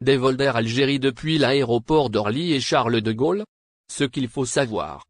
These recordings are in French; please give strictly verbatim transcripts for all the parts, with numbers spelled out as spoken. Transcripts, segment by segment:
Des vols d'Air Algérie depuis l'aéroport d'Orly et Charles de Gaulle. Ce qu'il faut savoir.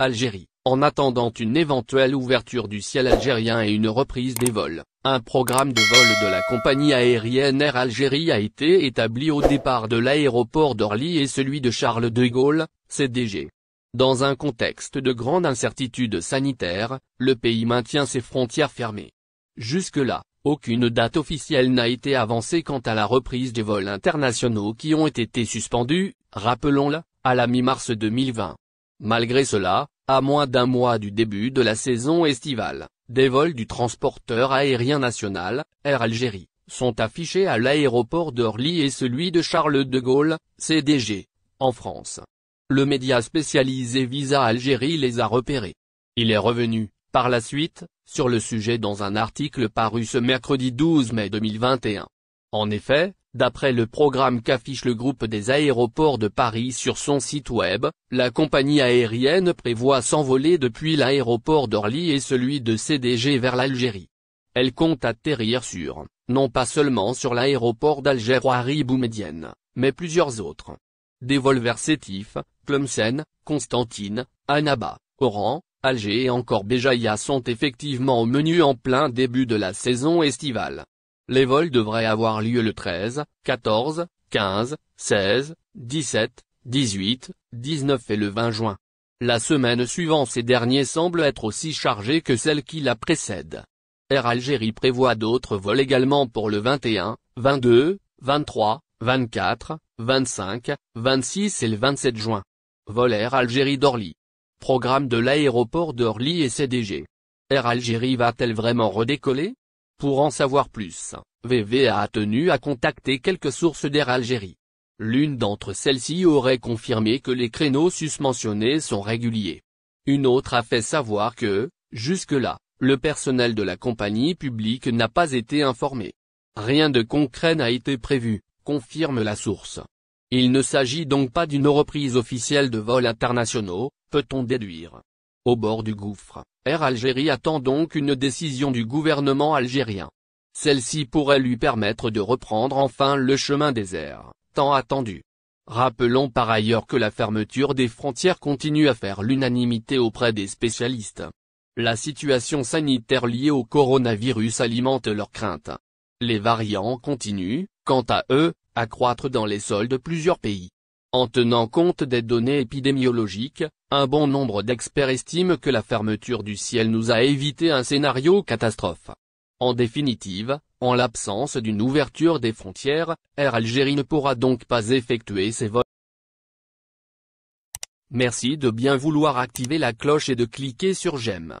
Algérie, en attendant une éventuelle ouverture du ciel algérien et une reprise des vols, un programme de vol de la compagnie aérienne Air Algérie a été établi au départ de l'aéroport d'Orly et celui de Charles de Gaulle, C D G. Dans un contexte de grande incertitude sanitaire, le pays maintient ses frontières fermées. Jusque-là, aucune date officielle n'a été avancée quant à la reprise des vols internationaux qui ont été suspendus, rappelons-le, à la mi-mars deux mille vingt. Malgré cela, à moins d'un mois du début de la saison estivale, des vols du transporteur aérien national, Air Algérie, sont affichés à l'aéroport d'Orly et celui de Charles de Gaulle, C D G, en France. Le média spécialisé Visa Algérie les a repérés. Il est revenu, par la suite, sur le sujet dans un article paru ce mercredi douze mai deux mille vingt et un. En effet, d'après le programme qu'affiche le groupe des aéroports de Paris sur son site web, la compagnie aérienne prévoit s'envoler depuis l'aéroport d'Orly et celui de C D G vers l'Algérie. Elle compte atterrir sur, non pas seulement sur l'aéroport d'Alger-Ouari Boumedienne, mais plusieurs autres. Des vols vers Sétif, Tlemcen, Constantine, Annaba, Oran, Alger et encore Béjaïa sont effectivement au menu en plein début de la saison estivale. Les vols devraient avoir lieu le treize, quatorze, quinze, seize, dix-sept, dix-huit, dix-neuf et le vingt juin. La semaine suivante ces derniers semblent être aussi chargés que celle qui la précède. Air Algérie prévoit d'autres vols également pour le vingt et un, vingt-deux, vingt-trois, vingt-quatre, vingt-cinq, vingt-six et le vingt-sept juin. Vol Air Algérie d'Orly. Programme de l'aéroport d'Orly et C D G. Air Algérie va-t-elle vraiment redécoller? Pour en savoir plus, V V A a tenu à contacter quelques sources d'Air Algérie. L'une d'entre celles-ci aurait confirmé que les créneaux susmentionnés sont réguliers. Une autre a fait savoir que, jusque-là, le personnel de la compagnie publique n'a pas été informé. Rien de concret n'a été prévu, confirme la source. Il ne s'agit donc pas d'une reprise officielle de vols internationaux, peut-on déduire. Au bord du gouffre, Air Algérie attend donc une décision du gouvernement algérien. Celle-ci pourrait lui permettre de reprendre enfin le chemin des airs, tant attendu. Rappelons par ailleurs que la fermeture des frontières continue à faire l'unanimité auprès des spécialistes. La situation sanitaire liée au coronavirus alimente leurs craintes. Les variants continuent, quant à eux, à croître dans les sols de plusieurs pays. En tenant compte des données épidémiologiques, un bon nombre d'experts estiment que la fermeture du ciel nous a évité un scénario catastrophe. En définitive, en l'absence d'une ouverture des frontières, Air Algérie ne pourra donc pas effectuer ses vols. Merci de bien vouloir activer la cloche et de cliquer sur j'aime.